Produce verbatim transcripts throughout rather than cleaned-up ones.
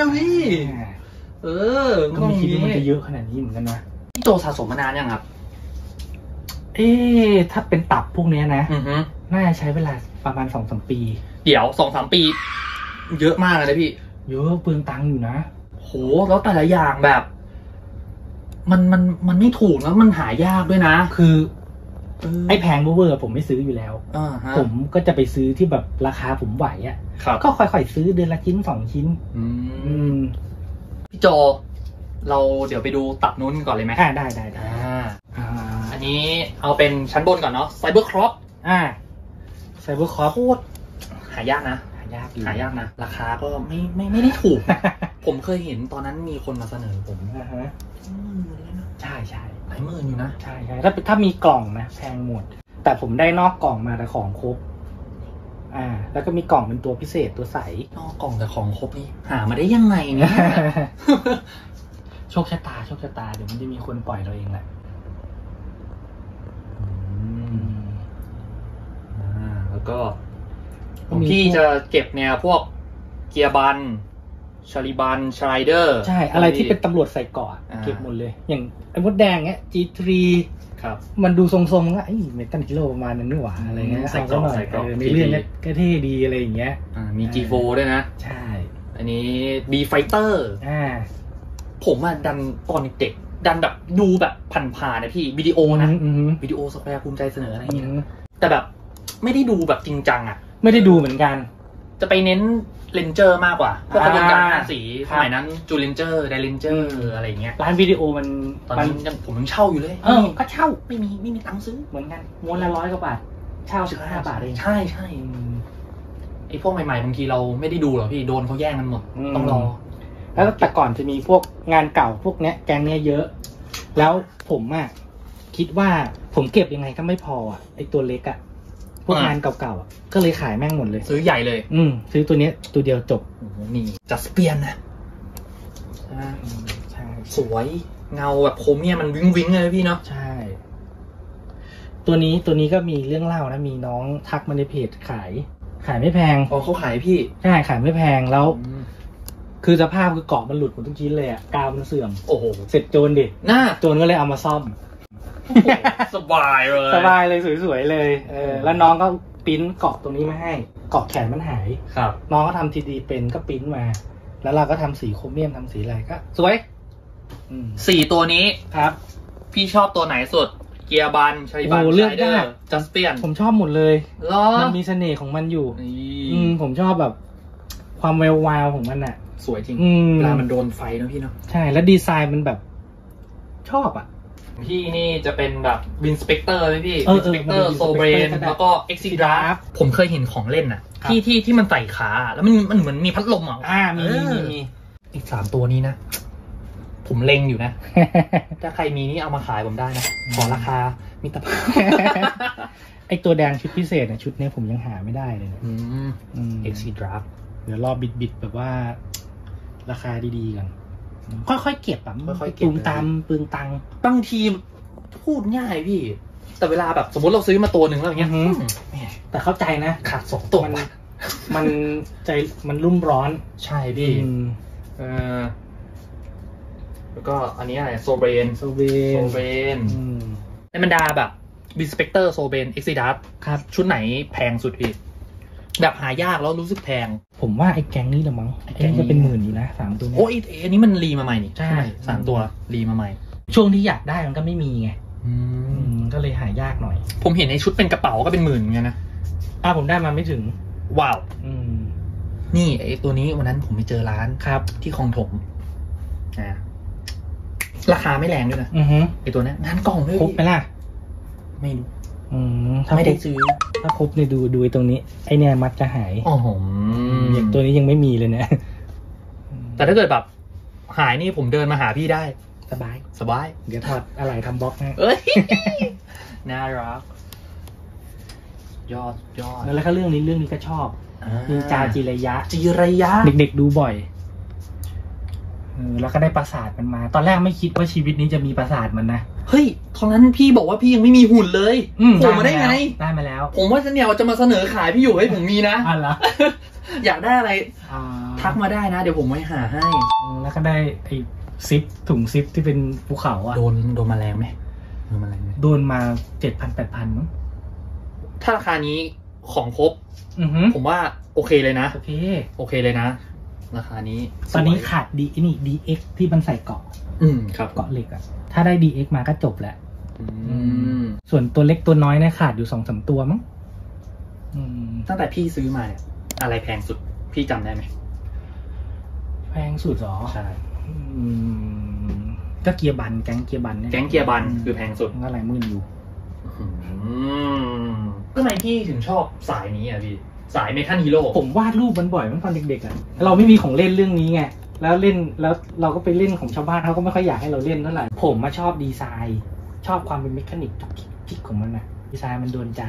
นะพี่เออก็ไม่คิดว่ามันจะเยอะขนาดนี้เหมือนกันนะพี่โตสะสมมานานยังครับเอ๊ะถ้าเป็นตับพวกนี้นะน่าจะใช้เวลาประมาณสองสามปีเดี๋ยวสองสามปีเยอะมากเลยพี่เยอะเปลืองตังค์อยู่นะโหแล้วแต่ละอย่างแบบมันมันมันไม่ถูกแล้วมันหายากด้วยนะคือไอ้แพงเวอร์ผมไม่ซื้ออยู่แล้วผมก็จะไปซื้อที่แบบราคาผมไหวอ่ะก็ค่อยๆซื้อเดือนละชิ้นสองชิ้นพี่โจเราเดี๋ยวไปดูตับนู้นก่อนเลยไหมได้ได้ได้อันนี้เอาเป็นชั้นบนก่อนเนาะไซเบอร์ครอปอ่าไซเบอร์ครอปโคตรหายากนะหายากหายากนะราคาก็ไม่ไม่ไม่ได้ถูกผมเคยเห็นตอนนั้นมีคนมาเสนอผมนะฮะใช่ใช่หลายหมื่นอยู่นะใช่ใช่ถ้าถ้ามีกล่องนะแพงหมดแต่ผมได้นอกกล่องมาแต่ของครบอ่าแล้วก็มีกล่องเป็นตัวพิเศษตัวใสนอกกล่องแต่ของครบนี่หามาได้ยังไงเนี่ยโชคชะตาโชคชะตาเดี๋ยวมันจะมีคนปล่อยเราเองแหละอ่าแล้วก็ผมที่จะเก็บเนี่ยพวกเกียร์บันชาลิบันชไรเดอร์ใช่อะไรที่เป็นตำรวจใส่เกาะเก็บหมดเลยอย่างไอ้มดแดงเนี้ย จี ทรี ครับมันดูทรงๆก็ไอ้เมตัลกิโลประมาณนั้นนี่หว่าอะไรเงี้ยใส่เกาะใส่เกาะมีเรื่องเนี้ยก็เท่ดีอะไรอย่างเงี้ยมี จี โฟร์ ด้วยนะใช่อันนี้ B Fighter อ่าผมอ่ะดันตอนเด็กดันแบบดูแบบผ่านๆนะพี่วิดีโอนะวิดีโอสแปร์ภูมิใจเสนออะไรอย่างเงี้ยแต่แบบไม่ได้ดูแบบจริงจังอ่ะไม่ได้ดูเหมือนกันจะไปเน้นเลนเจอร์มากกว่าพวกกระบวนการทาสีสมัยนั้นจูเลนเจอร์ไดเลนเจอร์อะไรเงี้ยร้านวิดีโอมันตอนนี้ผมยังเช่าอยู่เลยเออก็เช่าไม่มีไม่มีตังค์ซื้อเหมือนกันม้วนละร้อยกว่าบาทเช่าสิบห้าบาทเองใช่ใช่ไอพวกใหม่ๆบางทีเราไม่ได้ดูหรอพี่โดนเขาแย่งกันหมดต้องรอแล้วแต่ก่อนจะมีพวกงานเก่าพวกเนี้ยแกงเนี้ยเยอะแล้วผมอ่ะคิดว่าผมเก็บยังไงก็ไม่พออ่ะไอตัวเล็กอ่ะพวกงานเก่าๆก็เลยขายแม่งหมดเลยซื้อใหญ่เลยอืมซื้อตัวเนี้ยตัวเดียวจบนี่จัสเปียนนะใช่สวยเงาแบบโครเมียมันวิ้งวิ้งเลยพี่เนาะใช่ตัวนี้ตัวนี้ก็มีเรื่องเล่านะมีน้องทักมาในเพจขายขายไม่แพงอ๋อเขาขายพี่ใช่ขายไม่แพงแล้วคือสภาพคือเกาะมันหลุดหมดทุกชิ้นเลยอ่ะกาวมันเสื่อมโอ้โหเสร็จโจรดิหน้าโจรก็เลยเอามาซ่อมสบายเลยสบายเลยสวยๆเลยเออแล้วน้องก็ปิ้นเกาะตรงนี้มาให้เกาะแขนมันหายครับน้องก็ทำทีดีเป็นก็ปิ้นมาแล้วเราก็ทำสีโครเมียมทำสีอะไรก็สวยสี่ตัวนี้ครับพี่ชอบตัวไหนสุดเกียร์บันชายบันเลือกได้จัสเปียนผมชอบหมดเลยมันมีเสน่ห์ของมันอยู่อืมผมชอบแบบความแวววาวของมันอ่ะสวยจริงเวลามันโดนไฟนะพี่เนาะใช่แล้วดีไซน์มันแบบชอบอ่ะพี่นี่จะเป็นแบบวินสเปกเตอร์เลยพี่วินสเปกเตอร์โซเบรนแล้วก็เอ็กซิดราฟผมเคยเห็นของเล่นน่ะที่ที่ที่มันใส่ขาแล้วมันมันเหมือนมีพัดลมอ่ะอ่ามีมีอีกสามตัวนี้นะผมเล็งอยู่นะถ้าใครมีนี่เอามาขายผมได้นะขอราคามิตรภาพไอตัวแดงชุดพิเศษนะชุดนี้ผมยังหาไม่ได้เลยนะเอ็กซิดราฟเดี๋ยวรอบิดๆแบบว่าราคาดีๆกันค่อยๆเก็บแบบค่อยๆเก็บปืนตามปืนตังบางทีพูดง่ายพี่แต่เวลาแบบสมมติเราซื้อมาตัวหนึ่งแล้วอย่างเงี้ยแต่เข้าใจนะขาดสองตัวมันใจมันรุ่มร้อนใช่พี่แล้วก็อันนี้อะไรโซเบรนโซเบรนโซเบรนในบรรดาแบบบิสเปกเตอร์โซเบรนเอ็กซิดัสครับชุดไหนแพงสุดพี่แบบหายากแล้วรู้สึกแพงผมว่าไอ้แกงนี้ละมั้งไอ้แกงจะเป็นหมื่นอยู่นะสามตัวโอ้ยอันนี้มันรีมาใหม่นี่ใช่สามตัวรีมาใหม่ช่วงที่อยากได้มันก็ไม่มีไงอืมก็เลยหายากหน่อยผมเห็นในชุดเป็นกระเป๋าก็เป็นหมื่นเงี้ยนะอ่าผมได้มาไม่ถึงว้าวอืมนี่ไอ้ตัวนี้วันนั้นผมไปเจอร้านครับที่คลองถมนะราคาไม่แรงด้วยนะอือฮึไอ้ตัวนี้งานกล่องด้วยครบไหมล่ะไม่รู้อืมไม่ได้ซื้อถ้าครบเนี่ยดูดูตรงนี้ไอเนี่ยมัดจะหายอ๋อผมอย่างตัวนี้ยังไม่มีเลยเนี่ยแต่ถ้าเกิดแบบหายนี่ผมเดินมาหาพี่ได้สบายสบายเดี๋ยวถอดอะไรทำบล็อกให้เอ้ยน่ารักยอดยอดแล้วก็เรื่องนี้เรื่องนี้ก็ชอบนินจาจิระยะจิระยะเด็กๆดูบ่อยแล้วก็ได้ปราสาทมันมาตอนแรกไม่คิดว่าชีวิตนี้จะมีปราสาทมันนะเฮ้ยตอนนั้นพี่บอกว่าพี่ยังไม่มีหุ่นเลยผมมาได้ไงได้มาแล้วผมว่าจะเนี่ยจะมาเสนอขายพี่อยู่ให้ผมมีนะอันละอยากได้อะไร ทักมาได้นะเดี๋ยวผมไปหาให้แล้วก็ได้ไอ้ซิปถุงซิปที่เป็นภูเขาอะโดนโดนมาแรงไหมโดนมาแรงไหมโดนมาเจ็ดพันแปดพันมั้งถ้าราคานี้ของครบผมว่าโอเคเลยนะโอเคโอเคเลยนะราคานี้ตอนนี้ขาดดีนี่ ดี เอ็กซ์ ที่มันใส่เกาะอืมครับเกาะเหล็กอะถ้าได้ ดี เอ็กซ์ มาก็จบแหละอืมส่วนตัวเล็กตัวน้อยเนี่ยขาดอยู่สองสามตัวมั้งอืมตั้งแต่พี่ซื้อมาเนี่ยอะไรแพงสุดพี่จำได้ไหมแพงสุดหรอใช่ก็เกียร์บันแก๊งเกียร์บันเนี่ยแก๊งเกียร์บันคือแพงสุดก็หลายหมื่นอยู่ทำไมพี่ถึงชอบสายนี้อ่ะพี่สายเมทัลฮีโร่ผมวาดรูปมันบ่อยมันตอนเด็กๆอ่ะเราไม่มีของเล่นเรื่องนี้ไงแล้วเล่นแล้วเราก็ไปเล่นของชาวบ้านเขาก็ไม่ค่อยอยากให้เราเล่นเท่าไหร่ผมมาชอบดีไซน์ชอบความเป็นเมคานิกทุกทิศของมันนะดีไซน์มันโดนใจ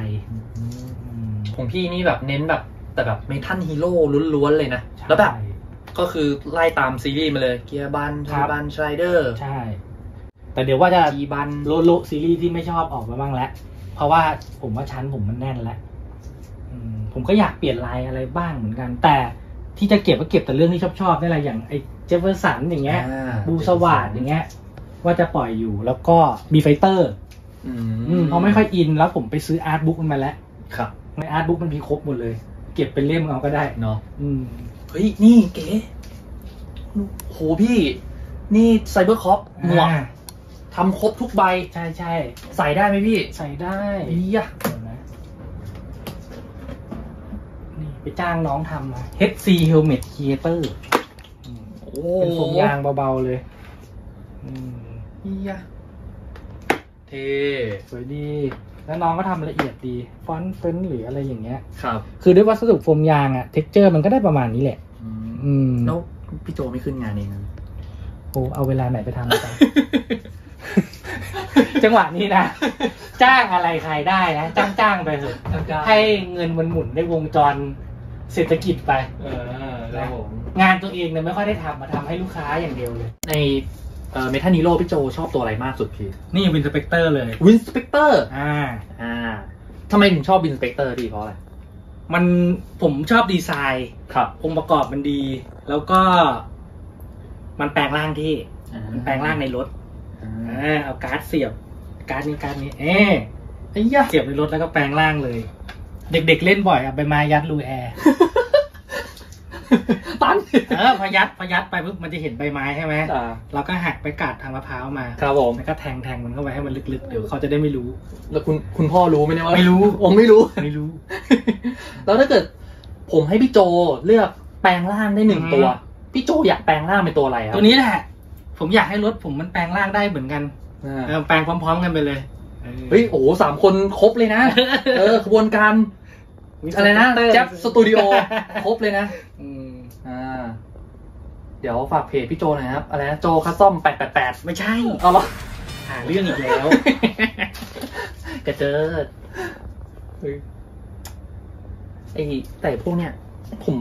ของพี่นี่แบบเน้นแบบแต่แบบเมทัลฮีโร่ล้วนๆเลยนะแล้วแบบก็คือไล่ตามซีรีส์มาเลยเกียร์บันเกียร์บันสไลเดอร์ใช่แต่เดี๋ยวว่าจะกีบันโลโลซีรีส์ที่ไม่ชอบออกมาบ้างแล้วเพราะว่าผมว่าชั้นผมมันแน่นแล้วผมก็อยากเปลี่ยนลายอะไรบ้างเหมือนกันแต่ที่จะเก็บก็เก็บแต่เรื่องที่ชอบๆได้อะไรอย่างไอเจฟเฟอร์สันอย่างเงี้ยบูสวาดอย่างเงี้ยว่าจะปล่อยอยู่แล้วก็บีไฟเตอร์เขาไม่ค่อยอินแล้วผมไปซื้ออาร์ตบุ๊กมันมาแล้วครับในอาร์ตบุ๊กมันมีครบหมดเลยเก็บเป็นเล่มเอาก็ได้เนาะเฮ้ยนี่เก๋โหพี่นี่ไซเบอร์คอปหมวกทำครบทุกใบใช่ใช่ใส่ได้ไหมพี่ใส่ได้ดีอะนี่ไปจ้างน้องทำมา เอช ซี Helmet Creator เป็นโฟมยางเบาๆเลยดีอะเท่สวยดีแล้วน้องก็ทำละเอียดดีฟอนต์เฟนหรืออะไรอย่างเงี้ยครับคือด้วยวัสดุโฟมยางอะเท็กเจอร์มันก็ได้ประมาณนี้แหละอืมแล้วพี่โจไม่ขึ้นงานเองนะโอ้เอาเวลาไหนไปทำกันจังหวะนี้นะจ้างอะไรใครได้นะจ้างจ้างไปเถอะให้เงินมันหมุนในวงจรเศรษฐกิจไปเออแล้วผมงานตัวเองเนี่ยไม่ค่อยได้ทำมาทำให้ลูกค้าอย่างเดียวเลยในเมทัลฮีโร่พี่โจชอบตัวอะไรมากสุดพี่นี่วินสเปกเตอร์เลยวินสเปกเตอร์อ่าอ่าทำไมถึงชอบวินสเปกเตอร์ดีเพราะอะไรมันผมชอบดีไซน์ครับองค์ประกอบมันดีแล้วก็มันแปลงร่างที่มันแปลงร่างในรถเอาการ์ดเสียบการ์ดนี้การ์ดนี้เอ๊ะไอ้ย่าเสียบในรถแล้วก็แปลงร่างเลยเด็กๆเล่นบ่อยอ่ะไปมายัดรูแอร์ตันเออพยัดพยัดไปปุ๊บมันจะเห็นใบไม้ใช่ไหมเราก็หักไปกาดทางมะพร้าวมาครับผมแล้วก็แทงแทงมันเข้าไปให้มันลึกๆเดี๋ยวเขาจะได้ไม่รู้แล้วคุณคุณพ่อรู้ไหมเนี่ยว่าไม่รู้องไม่รู้ไม่รู้แล้วถ้าเกิดผมให้พี่โจเลือกแปลงร่างได้หนึ่งตัวพี่โจอยากแปลงร่างเป็นตัวอะไรครับตัวนี้แหละผมอยากให้รถผมมันแปลงร่างได้เหมือนกันแปลงพร้อมๆกันไปเลยเฮ้ยโอ้โหสามคนครบเลยนะเออขบวนการอะไรนะแจ๊บสตูดิโอครบเลยนะอ่าเดี๋ยวฝากเพจพี่โจหน่อยครับอะไรนะโจคัสตอมแปดแปดแปดไม่ใช่เอาหรอหาเรื่องอีกแล้วกระเจิดไอ้แต่พวกเนี้ยผม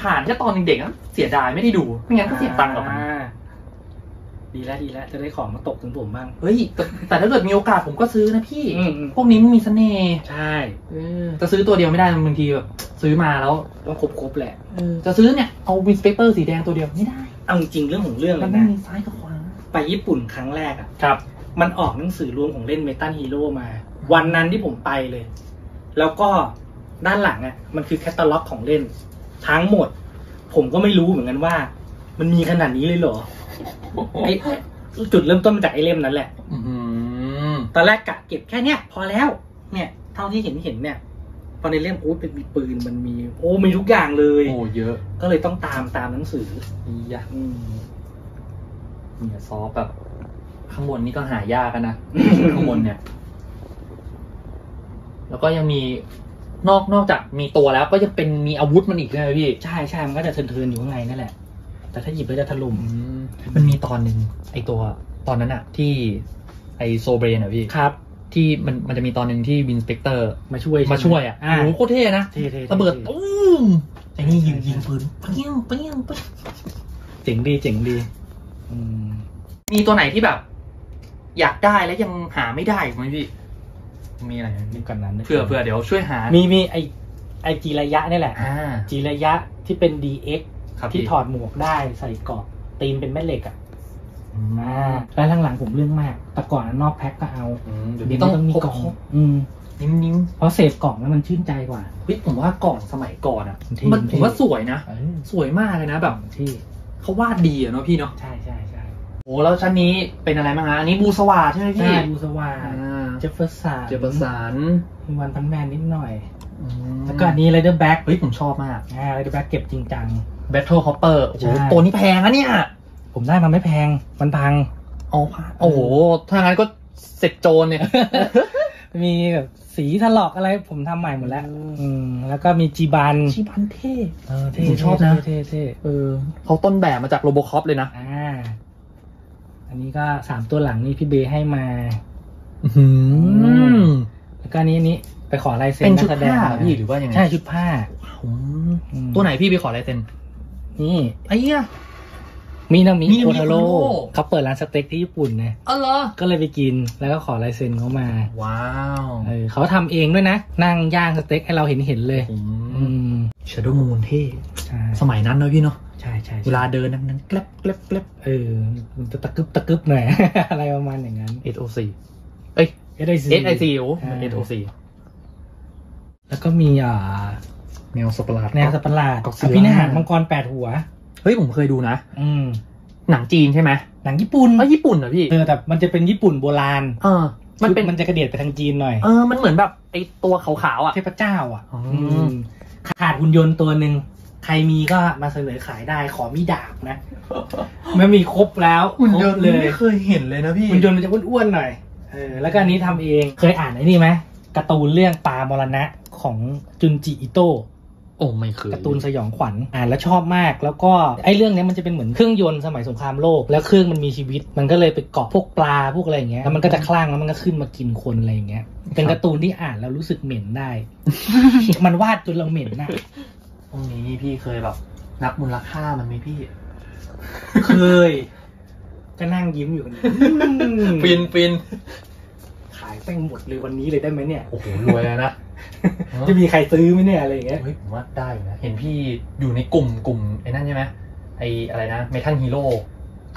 ผ่านๆแค่ตอนเด็กๆนะเสียดายไม่ได้ดูไม่งั้นก็เสียตังค์กับมันดีแล้วดีแล้วจะได้ของมาตกถึงผมบ้างเฮ้ยแต่ถ้าเกิดมีโอกาสผมก็ซื้อนะพี่พวกนี้มันมีเสน่ห์ใช่จะซื้อตัวเดียวไม่ได้บางทีแบบซื้อมาแล้วก็ครบๆแหละจะซื้อเนี่ยเอาวินสเปกเตอร์สีแดงตัวเดียวไม่ได้เอาจริงเรื่องของเรื่องเลยนะมันมีซ้ายกับขวาไปญี่ปุ่นครั้งแรกอ่ะครับมันออกหนังสือรวมของเล่นเมทัลฮีโร่มาวันนั้นที่ผมไปเลยแล้วก็ด้านหลังอ่ะมันคือแคตตาล็อกของเล่นทั้งหมดผมก็ไม่รู้เหมือนกันว่ามันมีขนาดนี้เลยเหรอไอ้จุดเริ่มต้นมาจากไอ้เล่มนั้นแหละตอนแรกกะเก็บแค่เนี้ยพอแล้วเนี่ยเท่าที่เห็นเห็นเนี่ยตอนในเล่มโอ้เป็นมีปืนมันมีโอ้มีทุกอย่างเลยโอ้เยอะก็เลยต้องตามตามหนังสืออย่าเนี่ยซอฟแบบข้างบนนี่ก็หายากกันนะข้างบนเนี่ยแล้วก็ยังมีนอกนอกจากมีตัวแล้วก็จะเป็นมีอาวุธมันอีกใช่ไหมพี่ใช่ใช่มันก็จะเทินๆอยู่ข้างในนั่นแหละแต่ถ้าหยิบแล้วจะถล่มมันมีตอนหนึ่งไอตัวตอนนั้นอะที่ไอโซเบรนอะพี่ครับที่มันมันจะมีตอนหนึ่งที่วินสเปกเตอร์มาช่วยมาช่วยอะโหโคตรเท่นะระเบิดตุ้มไอนี่ยิงยิงปืนเปี้ยงเปี้ยงเปี้ยงเจ๋งดีเจ๋งดีมีตัวไหนที่แบบอยากได้แล้วยังหาไม่ได้ไหมพี่มีอะไรนี่กันนั้นเผื่อเผื่อเดี๋ยวช่วยหามีมีไอไอจีระยะนี่แหละจีระยะที่เป็น ดี เอ็กซ์ ที่ถอดหมวกได้ใส่เกาะตีนเป็นแม่เหล็กอ่ะแล้วหลังๆผมเรื่องมากแต่ก่อนนอกแพ็คก็เอาเดี๋ยวนี้ต้องมีกล่องนิ่มๆเพราะเสพกล่องแล้วมันชื่นใจกว่าพี่ผมว่ากล่องสมัยก่อนอ่ะมันผมว่าสวยนะสวยมากเลยนะแบบที่เขาวาดดีอ่ะเนาะพี่เนาะใช่ใช่ใช่โอ้แล้วชั้นนี้เป็นอะไรบ้างฮะอันนี้บูสวาใช่ไหมพี่บูสวาเจฟเฟอร์สันเจฟเฟอร์สันมีวันพันแมนนิดหน่อยแล้วก็อันนี้ไรเดอร์แบ็กเฮ้ยผมชอบมากไรเดอร์แบ็กเก็บจริงจังแบทเทิลคอปเปอร์โอ้โหตัวนี้แพงนะเนี่ยผมได้มันไม่แพงมันพังเอาผ่านโอ้โหถ้างั้นก็เสร็จโจนเนี่ยมีแบบสีถลอกอะไรผมทำใหม่หมดแล้วอืมแล้วก็มีจีบันจีบันเท่เออผมชอบนะเท่เท่เออเขาต้นแบบมาจากโรโบคอปเลยนะอ่าอันนี้ก็สามตัวหลังนี่พี่เบย์ให้มาอืมแล้วก็นี้นี้ไปขอลายเซ็นเป็นชุดผ้าพี่หรือว่ายังไงใช่ชุดผ้าตัวไหนพี่ไปขอลายเซ็นนี่ไอ้เนี่ยมินามิโคโทโร่เขาเปิดร้านสเต็กที่ญี่ปุ่นนะอ๋อเหรอก็เลยไปกินแล้วก็ขอลายเซ็นเขามาว้าวเออเขาทำเองด้วยนะนั่งย่างสเต็กให้เราเห็นเห็นเลยอืมชาโดว์มูนเท่สมัยนั้นเนาะพี่เนาะใช่ใช่เวลาเดินนั้นแกลบแกลบแกลบเออจะตะกึบตะกึบหน่อยอะไรประมาณอย่างนั้น เอส โอ ซี เอ้ย เอส ไอ ซี โอ้ เอส โอ ซี แล้วก็มีอ่าแนวสัปหลาดแนวสัปหลาดกับพี่นายหางมังกรแปดหัวเฮ้ยผมเคยดูนะอืมหนังจีนใช่ไหมหนังญี่ปุ่นเออญี่ปุ่นเหรอพี่เออแต่มันจะเป็นญี่ปุ่นโบราณเออมันเป็นมันจะกระเดียดไปทางจีนหน่อยเออมันเหมือนแบบไอตัวขาวๆอ่ะเทพเจ้าอ่ะอืมขาดหุ่นยนต์ตัวหนึ่งใครมีก็มาเสนอขายได้ขอมีดาบนะไม่มีครบแล้วหุ่นยนต์เลยไม่เคยเห็นเลยนะพี่หุ่นยนต์มันจะอ้วนๆหน่อยเออแล้วก็อันนี้ทำเองเคยอ่านไอ้นี่ไหมการ์ตูนเรื่องปลามรณะของจุนจิอิโตะโอ้ไม่เคยการ์ตูนสยองขวัญอ่านแล้วชอบมากแล้วก็ไอ้เรื่องนี้มันจะเป็นเหมือนเครื่องยนต์สมัยสงครามโลกแล้วเครื่องมันมีชีวิตมันก็เลยไปเกาะพวกปลาพวกอะไรอย่างเงี้ยแล้วมันก็จะคลั่งแล้วมันก็ขึ้นมากินคนอะไรอย่างเงี้ยเป็นการ์ตูนที่อ่านแล้วรู้สึกเหม็นได้มันวาดจนเราเหม็นนะตรงนี้พี่เคยแบบนับมูลค่ามันไหมพี่เคยก็นั่งยิ้มอยู่นี่ปินปินขายแป้งหมดเลยวันนี้เลยได้ไหมเนี่ยโอ้โหรวยแล้วนะจะมีใครซื้อไหมเนี่ยอะไรอย่างเงี้ยเฮ้ยผมว่าได้นะเห็นพี่อยู่ในกลุ่มกลุ่มไอ้นั่นใช่ไหมไอ้อะไรนะเมทัลฮีโร่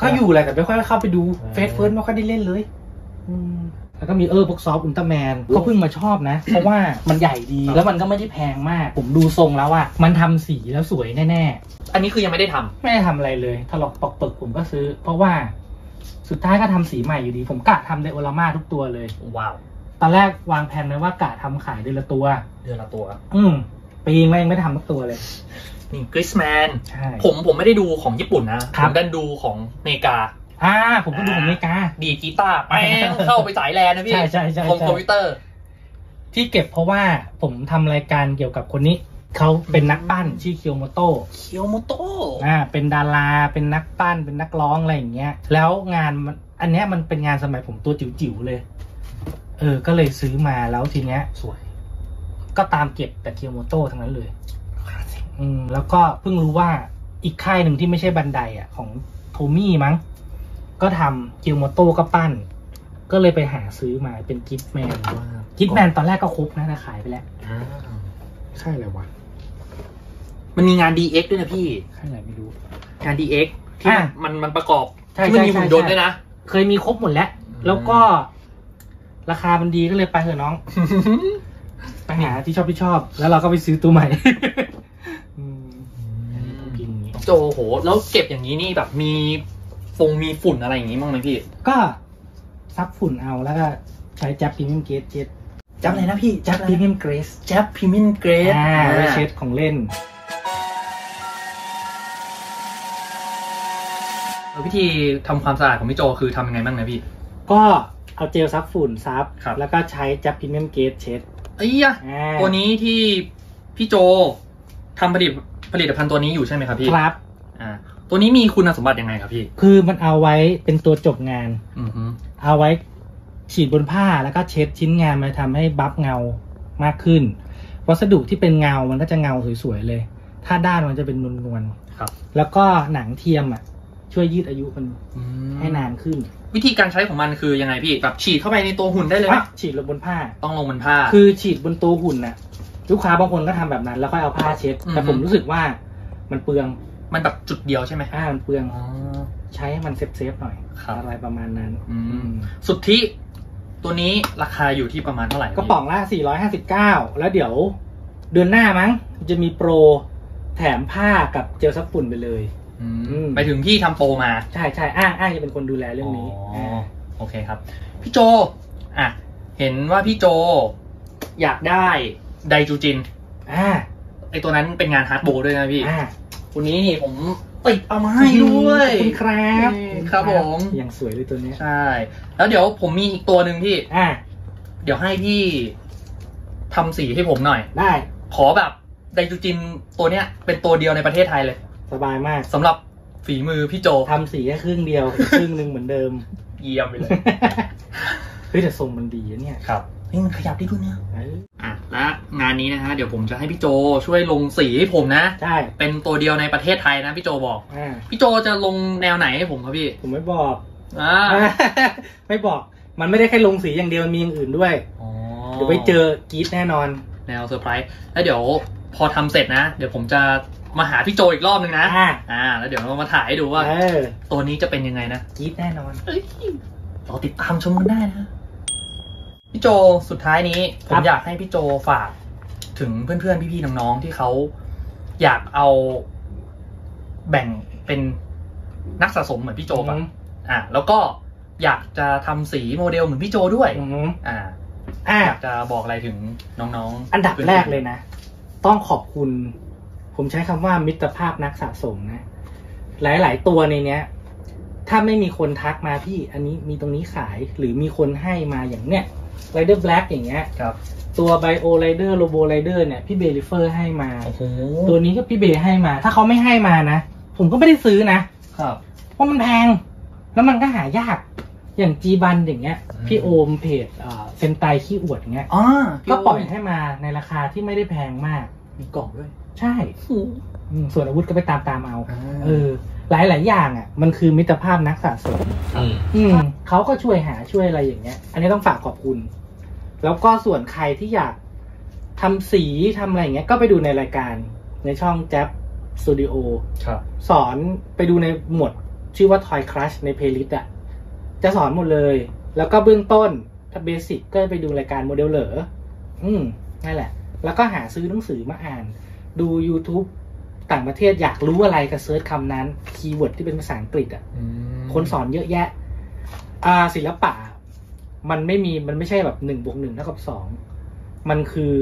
ก็อยู่แหละแต่ไม่ค่อยเข้าไปดูเฟซเฟิร์สไม่ค่อยได้เล่นเลยแล้วก็มีเออพวกซอฟต์อุลตร้าแมนก็เพิ่งมาชอบนะเพราะว่ามันใหญ่ดีแล้วมันก็ไม่ได้แพงมากผมดูทรงแล้วว่ามันทำสีแล้วสวยแน่ๆอันนี้คือยังไม่ได้ทำไม่ได้ทำอะไรเลยถลอกปอกเปิกผมก็ซื้อเพราะว่าสุดท้ายก็ทำสีใหม่อยู่ดีผมกะทำไดโอราม่าทุกตัวเลยว้าวตอนแรกวางแผนไว้ว่ากะทำขายเดือนละตัวเดือนละตัวอืมปีนึงไม่ได้ทำสักตัวเลยนี่กริสแมนใช่ผมผมไม่ได้ดูของญี่ปุ่นนะผมดันดูของอเมริกาอ่าผมก็ดูของอเมริกาดีกีตาร์ไปเข้าไปสายแลนนะพี่ใช่ใช่ใช่คอมพิวเตอร์ที่เก็บเพราะว่าผมทำรายการเกี่ยวกับคนนี้เขาเป็นนักปั้นชื่อเคียวโมโตะเคียวโมโตะอ่าเป็นดาราเป็นนักปั้นเป็นนักร้องอะไรอย่างเงี้ยแล้วงานมันอันเนี้ยมันเป็นงานสมัยผมตัวจิ๋วๆเลยเออก็เลยซื้อมาแล้วทีเนี้ยสวยก็ตามเก็บแต่เคียวโมโตะทั้งนั้นเลยอืมแล้วก็เพิ่งรู้ว่าอีกค่ายหนึ่งที่ไม่ใช่บันไดอ่ะของโทมี่มั้งก็ทำเคียวโมโตะก็ปั้นก็เลยไปหาซื้อมาเป็นกิฟต์แมนกิฟต์แมนตอนแรกก็ครบนะแต่ขายไปแล้วใช่เลยวะมันมีงาน ดี เอ็กซ์ ด้วยนะพี่ใช่ไหนไม่รู้งาน ดี เอ็กซ์ ที่มันมันประกอบที่มันมีหุ่นยนต์ด้วยนะเคยมีครบหมดแล้วแล้วก็ราคามันดีก็เลยไปเถอะน้องไปหาที่ชอบที่ชอบแล้วเราก็ไปซื้อตัวใหม่โจโหแล้วเก็บอย่างนี้นี่แบบมีฟงมีฝุ่นอะไรอย่างนี้มั้งไหมพี่ก็ซับฝุ่นเอาแล้วก็ใช้แจ็ปพรีเมียมเกรสเจ็ดแจ็ปอะไรนะพี่แจ็ปพรีเมียมเกรสแจ็ปพรีเมียมเกรสอ่าไว้เช็ดของเล่นวิธีทำความสะอาดของพี่โจคือทำยังไงบ้างนะพี่ก็เอาเจลซับฝุ่นซับแล้วก็ใช้แจ็ปพรีเมียมเกรสเช็ดไอ้ยะตัวนี้ที่พี่โจทำผลิตผลิตภัณฑ์ตัวนี้อยู่ใช่ไหมครับพี่ครับอ่าตัวนี้มีคุณสมบัติยังไงครับพี่คือมันเอาไว้เป็นตัวจบงานอือเอาไว้ฉีดบนผ้าแล้วก็เช็ดชิ้นงานมาทำให้บัฟเงามากขึ้นวัสดุที่เป็นเงามันก็จะเงาสวยๆเลยถ้าด้านมันจะเป็นนวลๆครับแล้วก็หนังเทียมอ่ะช่วยยืดอายุมันให้นานขึ้นวิธีการใช้ของมันคือยังไงพี่แบบฉีดเข้าไปในตัวหุ่นได้เลยไหมฉีดลงบนผ้าต้องลงบนผ้าคือฉีดบนตัวหุ่นน่ะลูกค้าบางคนก็ทำแบบนั้นแล้วก็เอาผ้าเช็ดแต่ผมรู้สึกว่ามันเปลือง มันแบบจุดเดียวใช่ไหมอ่ามันเปลืองใช้ให้มันเซฟเซฟหน่อยอะไรประมาณนั้นสุทธิตัวนี้ราคาอยู่ที่ประมาณเท่าไหร่ก็ป่องละสี่ร้อยห้าสิบเก้าแล้วเดี๋ยวเดือนหน้ามั้งจะมีโปรแถมผ้ากับเจลซับฝุ่นไปเลยไปถึงที่ทำโปรมาใช่ใช่อ้างอ้างจะเป็นคนดูแลเรื่องนี้อ๋อโอเคครับพี่โจอ่ะเห็นว่าพี่โจอยากได้ไดจูจินอ่าไอตัวนั้นเป็นงานฮาร์ดโบด้วยนะพี่อ่าตัวนี้นี่ผมติดเอามาให้ด้วยคุณครับครับผมอย่างสวยเลยตัวนี้ใช่แล้วเดี๋ยวผมมีอีกตัวหนึ่งพี่อ่าเดี๋ยวให้พี่ทำสีให้ผมหน่อยได้ขอแบบไดจูจินตัวเนี้ยเป็นตัวเดียวในประเทศไทยเลยสบายมากสำหรับฝีมือพี่โจทำสีแค่ครึ่งเดียวครึ่งหนึ่งเหมือนเดิมเยี่ยมไปเลยเฮ้ยแต่ทรงมันดีนะเนี่ยครับนี่มันขยับได้ด้วยเนี่ยอ่ะและงานนี้นะฮะเดี๋ยวผมจะให้พี่โจช่วยลงสีให้ผมนะใช่เป็นตัวเดียวในประเทศไทยนะพี่โจบอกพี่โจจะลงแนวไหนให้ผมครับพี่ผมไม่บอกอ่าไม่บอกมันไม่ได้แค่ลงสีอย่างเดียวมันมีอย่างอื่นด้วยเดี๋ยวไปเจอกีดแน่นอนแนวเซอร์ไพรส์แล้วเดี๋ยวพอทำเสร็จนะเดี๋ยวผมจะมาหาพี่โจอีกรอบนึงนะอ่าแล้วเดี๋ยวเรามาถ่ายให้ดูว่าตัวนี้จะเป็นยังไงนะกีดแน่นอนรอติดตามชมกันได้นะพี่โจสุดท้ายนี้ผมอยากให้พี่โจฝากถึงเพื่อนๆพี่ๆน้องๆที่เขาอยากเอาแบ่งเป็นนักสะสมเหมือนพี่โจป่ะอ่าแล้วก็อยากจะทำสีโมเดลเหมือนพี่โจด้วยอ่าอยากจะบอกอะไรถึงน้องๆอันดับแรกเลยนะต้องขอบคุณผมใช้คำว่ามิตรภาพนักสะสมนะหลายๆตัวในเนี้ยถ้าไม่มีคนทักมาพี่อันนี้มีตรงนี้ขายหรือมีคนให้มาอย่างเนี้ยไรเดอร์แบล็กอย่างเงี้ยครับตัวไบโอไรเดอร์โรโบไรเดอร์เนี่ยพี่เบลิเฟอร์ให้มาตัวนี้ก็พี่เบให้มาถ้าเขาไม่ให้มานะผมก็ไม่ได้ซื้อนะครับเพราะมันแพงแล้วมันก็หายากอย่างจีบันอย่างเงี้ยพี่โอมเพจเอ่อเซนไตขี้อวดเงี้ยอ๋อก็ปล่อยให้มาในราคาที่ไม่ได้แพงมากมีกล่องด้วยใช่ส่วนอาวุธก็ไปตามตามเอาเออหลายหลายอย่างอ่ะมันคือมิตรภาพนักสะสมอืมเขาก็ช่วยหาช่วยอะไรอย่างเงี้ยอันนี้ต้องฝากขอบคุณแล้วก็ส่วนใครที่อยากทำสีทำอะไรอย่างเงี้ยก็ไปดูในรายการในช่องแจ๊บสตูดิโอสอนไปดูในหมวดชื่อว่า Toy Crush ในเพลย์ลิสต์อ่ะจะสอนหมดเลยแล้วก็เบื้องต้นถ้าเบสิกก็ไปดูรายการโมเดลเหลออืมนั่นแหละแล้วก็หาซื้อหนังสือมาอ่านดู YouTube ต่างประเทศอยากรู้อะไรก็เซิร์ชคำนั้นคีย์เวิร์ดที่เป็นภาษาอังกฤษอ่ะคนสอนเยอะแยะอ่าศิลปะมันไม่มีมันไม่ใช่แบบหนึ่งบวกหนึ่งเท่ากับสองมันคือ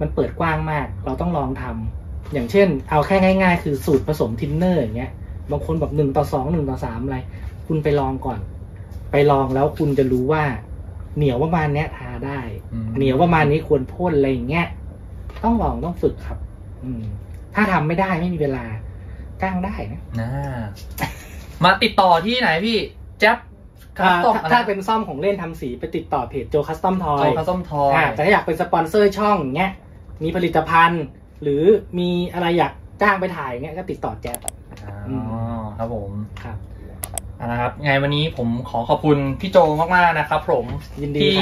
มันเปิดกว้างมากเราต้องลองทำอย่างเช่นเอาแค่ง่ายๆคือสูตรผสมทินเนอร์อย่างเงี้ยบางคนแบบหนึ่งต่อสองหนึ่งต่อสามอะไรคุณไปลองก่อนไปลองแล้วคุณจะรู้ว่าเหนียวประมาณนี้ทาได้เหนียวประมาณนี้ควรพ่นอะไรอย่างเงี้ยต้องลองต้องฝึกครับอืมถ้าทำไม่ได้ไม่มีเวลาจ้างได้นะมาติดต่อที่ไหนพี่แจ๊บถ้าเป็นซ่อมของเล่นทำสีไปติดต่อเพจโจคัสตอมทอยโจคัสตอมทอยแต่ถ้าอยากเป็นสปอนเซอร์ช่องเงี้ยมีผลิตภัณฑ์หรือมีอะไรอยากจ้างไปถ่ายเงี้ยก็ติดต่อแจ๊บอ๋อครับผมครับนะครับไงวันนี้ผมขอขอบคุณพี่โจมากๆนะครับผมยินดีที่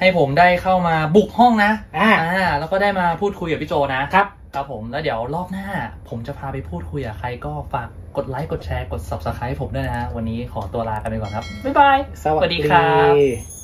ให้ผมได้เข้ามาบุกห้องนะอ่าแล้วก็ได้มาพูดคุยกับพี่โจนะครับครับผมแล้วเดี๋ยวรอบหน้าผมจะพาไปพูดคุยกับใครก็ฝากกดไลค์กดแชร์กด ซับสไครบ์ ผมด้วยนะฮะวันนี้ขอตัวลากันไปก่อนครับบ๊ายบายสวัสดีครับ